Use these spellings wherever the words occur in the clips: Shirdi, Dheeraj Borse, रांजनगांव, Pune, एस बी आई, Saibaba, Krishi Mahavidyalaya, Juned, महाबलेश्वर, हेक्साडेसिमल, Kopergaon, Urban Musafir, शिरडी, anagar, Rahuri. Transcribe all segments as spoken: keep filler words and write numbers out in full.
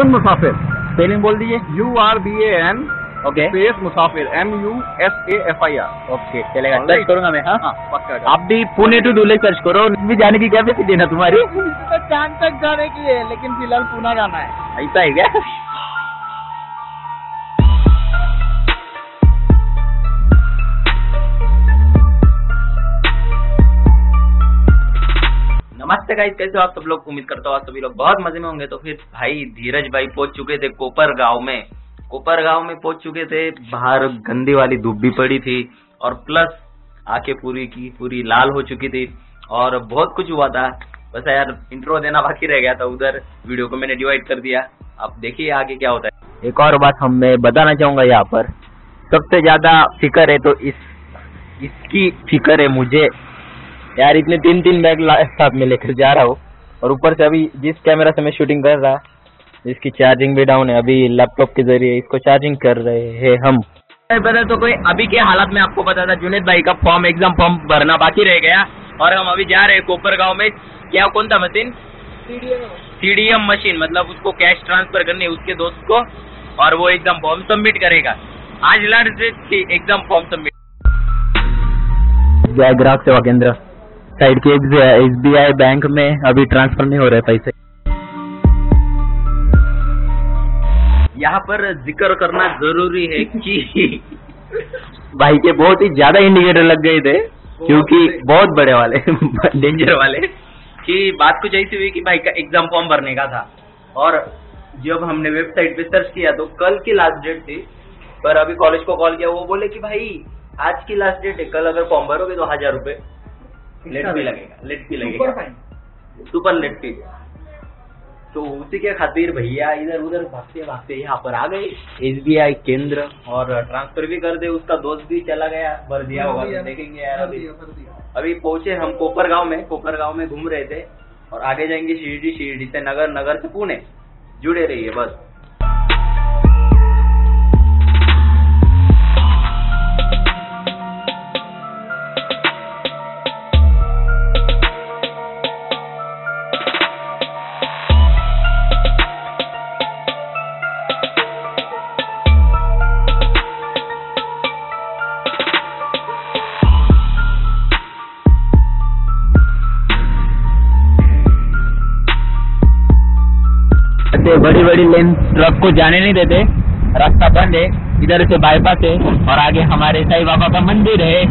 Urban मुसाफिर spelling बोल दीजिए। U R B A N okay space Musafir M U S A F I R. Okay चलेगा, search करूंगा मैं। हाँ हाँ पक्का। आप भी पुणे टू डुले सर्च करो। भी जाने की क्या कैपेसिटी है तुम्हारी? चांद तक जाने की है, लेकिन फिलहाल पुणे जाना है। ऐसा है क्या? नमस्ते गाइस, कैसे हो आप सब लोग? उम्मीद करता हूँ आप सभी लोग बहुत मजे में होंगे। तो फिर भाई धीरज भाई पहुंच चुके थे कोपरगांव में। कोपरगांव में पहुंच चुके थे, बाहर गंदी वाली धूप भी पड़ी थी और प्लस आंखें पूरी की पूरी लाल हो चुकी थी और बहुत कुछ हुआ था। बस यार इंट्रो देना बाकी रह गया था, उधर वीडियो को मैंने डिवाइड कर दिया। अब देखिए आगे क्या होता है। एक और बात हम मैं बताना चाहूंगा, यहाँ पर सबसे ज्यादा फिकर है तो इस इसकी फिकर है मुझे यार। इतने तीन तीन बैग साथ में लेकर जा रहा हूँ और ऊपर से अभी जिस कैमरा से मैं शूटिंग कर रहा जिसकी चार्जिंग भी डाउन है, अभी लैपटॉप के जरिए इसको चार्जिंग कर रहे हैं हम। पता तो कोई अभी के हालात में आपको पता था। जुनैद भाई का फॉर्म एग्जाम फॉर्म भरना बाकी रह गया और हम अभी जा रहे हैं कोपरगांव में। क्या कौन सा मशीन? सीडीएम मशीन, मतलब उसको कैश ट्रांसफर करनी है उसके दोस्त को और वो एग्जाम फॉर्म सबमिट करेगा। आज last date exam form submit. जय ग्राहक सेवा केंद्र साइड के एस बी आई बैंक में अभी ट्रांसफर नहीं हो रहे पैसे। यहाँ पर जिक्र करना जरूरी है कि भाई के बहुत ही ज्यादा इंडिकेटर लग गए थे, क्योंकि बहुत बड़े वाले डेंजर वाले। कि बात कुछ ऐसी हुई कि भाई का एग्जाम फॉर्म भरने का था और जब हमने वेबसाइट पे सर्च किया तो कल की लास्ट डेट थी, पर अभी कॉलेज को कॉल किया, वो बोले कि भाई आज की लास्ट डेट है, कल अगर फॉर्म भरोगे तो हजार रुपए लेट भी लगेगा। लेट भी लगेगा सुपर लेट फी। तो उसी के खातिर भैया इधर उधर भागते भागते यहाँ पर आ गए एस बी आई केंद्र और ट्रांसफर भी कर दे। उसका दोस्त भी चला गया, भर दिया होगा तो देखेंगे यार। अभी अभी पहुंचे हम कोपरगांव में। कोपरगांव में घूम रहे थे और आगे जाएंगे शिरडी, शिरडी से नगर, नगर से पुणे। जुड़े रहिए बस। बड़ी बड़ी लेन ट्रक को जाने नहीं देते, रास्ता बंद है। इधर से बाईपास है और आगे हमारे साईबाबा का मंदिर है।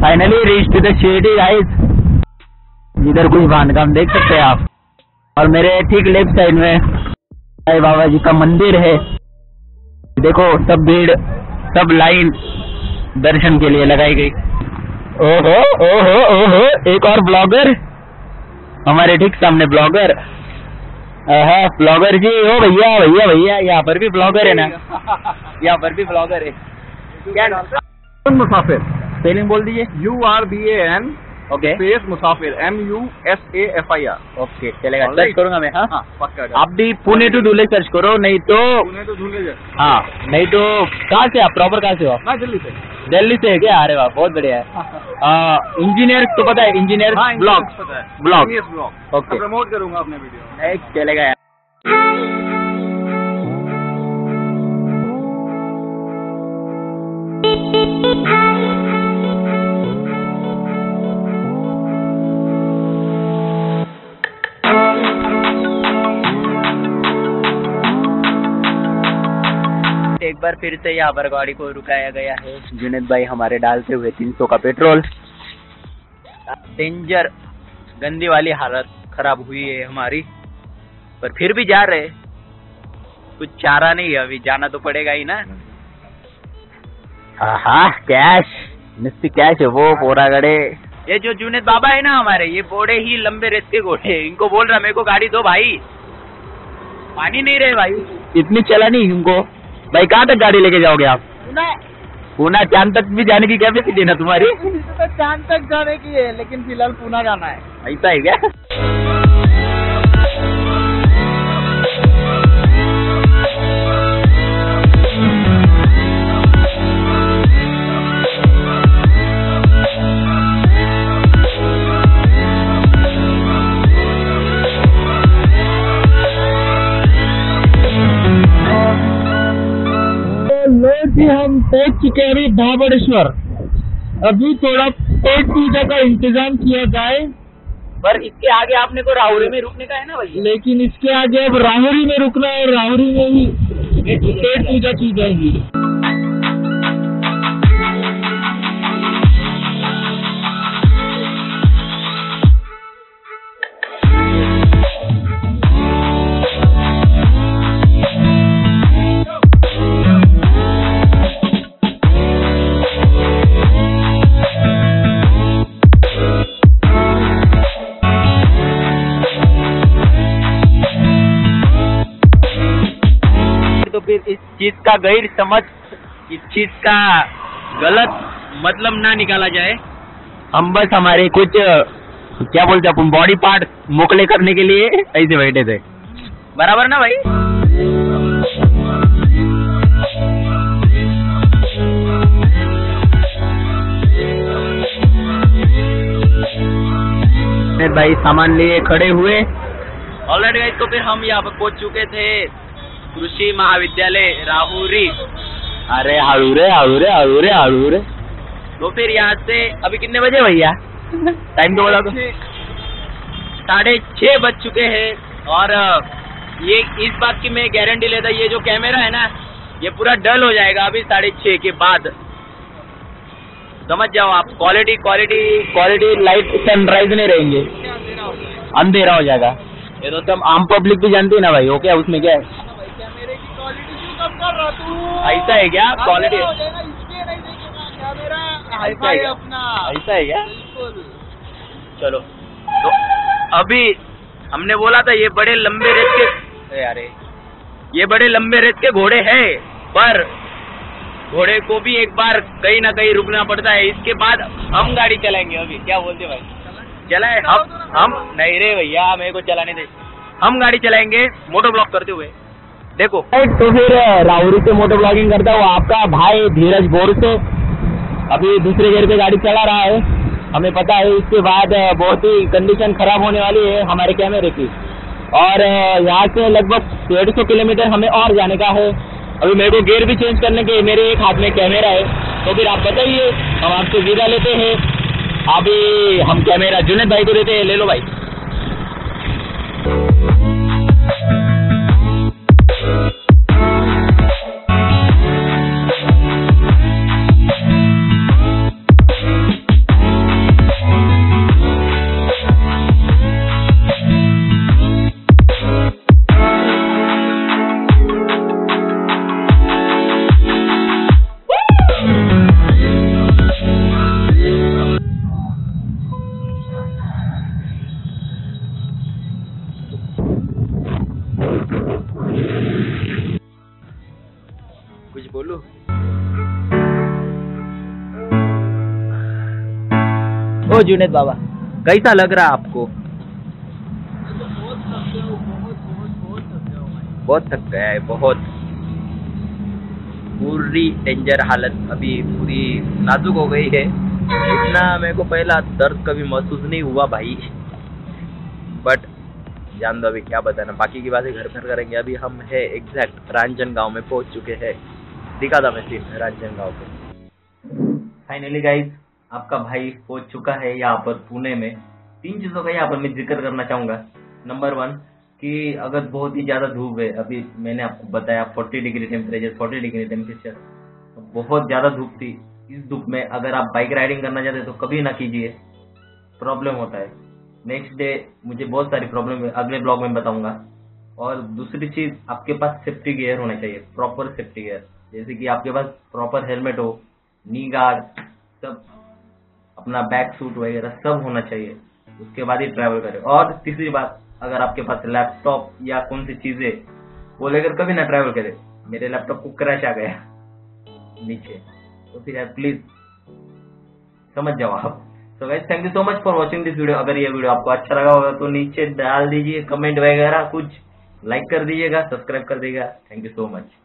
Finally reach to the शिरडी guys. इधर कोई बांधकाम देख सकते हैं आप और मेरे ठीक लेफ्ट साइड में साई बाबा जी का मंदिर है। देखो सब भीड़, सब लाइन दर्शन के लिए लगाई गई। ओहो ओहो ओहो, एक और ब्लॉगर हमारे ठीक सामने। ब्लॉगर, आहा ब्लॉगर जी, ओ भैया भैया भैया, यहाँ पर भी ब्लॉगर है ना? यहाँ पर भी ब्लॉगर है क्या? अर्बन मुसाफिर स्पेलिंग बोल दीजिए। U R B A N okay space Musafir M U S A F I R. Okay चलेगा, सर्च करूंगा मैं। हाँ हाँ पक्का। आप भी पुणे टू धुले सर्च करो, नहीं तो पुणे टू धुले। हाँ नहीं तो कहाँ से आप प्रॉपर कहाँ से हो? मैं दिल्ली से। दिल्ली से है क्या? अरे वाह बहुत बढ़िया है। इंजीनियर तो पता है, engineer blog blog blog okay promote करूंगा अपने वीडियो। चलेगा। एक बार फिर से यहाँ पर गाड़ी को रुकाया गया है। जुनैद भाई हमारे डालते हुए तीन सौ का पेट्रोल। डेंजर गंदी वाली हालत खराब हुई है हमारी, पर फिर भी जा रहे, कुछ चारा नहीं है, अभी जाना तो पड़ेगा ही ना। हाँ कैश मिस्टी कैश है वो पोरा गड़े। ये जो जुनैद बाबा है ना हमारे, ये बोड़े ही लंबे रेत के घोड़े। इनको बोल रहा मेरे को गाड़ी दो भाई, पानी नहीं रहे भाई, इतनी चला नहीं इनको। भाई कहाँ तक गाड़ी लेके जाओगे आप? पुणे। चांद तक भी जाने की कैपेसिटी है ना तुम्हारी? तो चांद तक जाने की है, लेकिन फिलहाल पुणे जाना है। ऐसा है क्या? अभी हम पहुंच चुके हैं महाबलेश्वर। अभी थोड़ा पेट पूजा का इंतजाम किया जाए, पर इसके आगे आपने को राहुरी में रुकने का है ना भाई, लेकिन इसके आगे अब राहुरी में रुकना है। राहुरी में ही पेट पूजा की जाएगी। इस चीज का गैर समझ, इस चीज का गलत मतलब ना निकाला जाए। हम बस हमारे कुछ क्या बोलते अपन बॉडी पार्ट मोकले करने के लिए ऐसे बैठे थे, बराबर ना भाई। भाई सामान लिए खड़े हुए। ऑलराइट गाइस, तो फिर हम यहाँ पर पहुंच चुके थे कृषि महाविद्यालय राहुरी। अरे हड़ूरे हड़ूरे हड़ूरे हड़ूरे। तो फिर यहाँ से अभी कितने बजे भैया? टाइम तो बोला तो साढ़े छः बज चुके हैं। और ये इस बात की मैं गारंटी लेता, ये जो कैमरा है ना ये पूरा डल हो जाएगा अभी साढ़े छः के बाद, समझ जाओ आप। Quality quality quality light sunrise नहीं रहेंगे, अंधेरा हो जाएगा। ये तो तुम आम पब्लिक भी जानती है ना भाई, हो क्या उसमें क्या है? ऐसा है क्या क्वालिटी? ऐसा है अपना, ऐसा है क्या? चलो, तो अभी हमने बोला था ये बड़े लंबे रेत के, अरे ये बड़े लंबे रेत के घोड़े हैं, पर घोड़े को भी एक बार कहीं ना कहीं रुकना पड़ता है। इसके बाद हम गाड़ी चलाएंगे। अभी क्या बोलते भाई? चलाए हम हम नहीं रे भैया, मेरे को चलाने दे। हम गाड़ी चलाएंगे मोटो ब्लॉक करते हुए। देखो तो फिर राहुरी से मोटर ब्लॉगिंग करता हुआ आपका भाई धीरज बोरसे अभी दूसरे गेयर पे गाड़ी चला रहा है। हमें पता है इसके बाद बहुत ही कंडीशन खराब होने वाली है हमारे कैमरे की। और यहाँ से लगभग डेढ़ सौ किलोमीटर हमें और जाने का है। अभी मेरे को गेयर भी चेंज करने के, मेरे एक हाथ में कैमरा है। तो फिर आप बताइए, हम आपसे विदा लेते हैं। अभी हम कैमरा जुनैद भाई को देते हैं, ले लो भाई। कुछ बोलो ओ जुनैद बाबा, कैसा लग रहा आपको? तो बहुत थक गया हूं, बहुत बहुत बहुत थक गया हूं भाई। बहुत थक गया है, बहुत पूरी डेंजर हालत अभी पूरी नाजुक हो गई है। इतना मेरे को पहला दर्द कभी महसूस नहीं हुआ भाई, बट जान दो अभी क्या बताना। बाकी की बातें घर घर करेंगे। अभी हम है एग्जैक्ट रांजनगांव में पहुंच चुके हैं। दिखा था मैं सीन रांजनगांव पे। फाइनली गाइस, आपका भाई पहुंच चुका है यहाँ पर पुणे में। तीन चीज़ों का यहाँ पर मैं जिक्र करना चाहूँगा। नंबर वन कि अगर बहुत ही ज़्यादा धूप है, अभी मैंने आपको बताया forty degree temperature, forty degree temperature, बहुत ज़्यादा धूप थी। इस धूप में अगर आप बाइक राइडिंग करना चाहते तो कभी ना कीजिए, प्रॉब्लम होता है। नेक्स्ट डे मुझे बहुत सारी प्रॉब्लम अगले ब्लॉग में बताऊंगा। और दूसरी चीज़, आपके पास सेफ्टी गियर होना चाहिए, प्रॉपर सेफ्टी गियर, जैसे कि आपके पास प्रॉपर हेलमेट हो, नी गार्ड, सब अपना बैक सूट वगैरह सब होना चाहिए, उसके बाद ही ट्रैवल करें। और तीसरी बात, अगर आपके पास लैपटॉप या कौन सी चीज़ें वो लेकर कभी ना ट्रैवल करें। मेरे लैपटॉप को क्रैश आ गया नीचे, तो फिर प्लीज़ समझ जाओ आप। तो guys, thank you so much for watching this video. अगर ये वीडियो आपको अच्छा लगा होगा तो नीचे डाल दीजिए कमेंट वगैरह, कुछ लाइक कर दीजिएगा, सब्सक्राइब कर दीजिएगा। Thank you so much.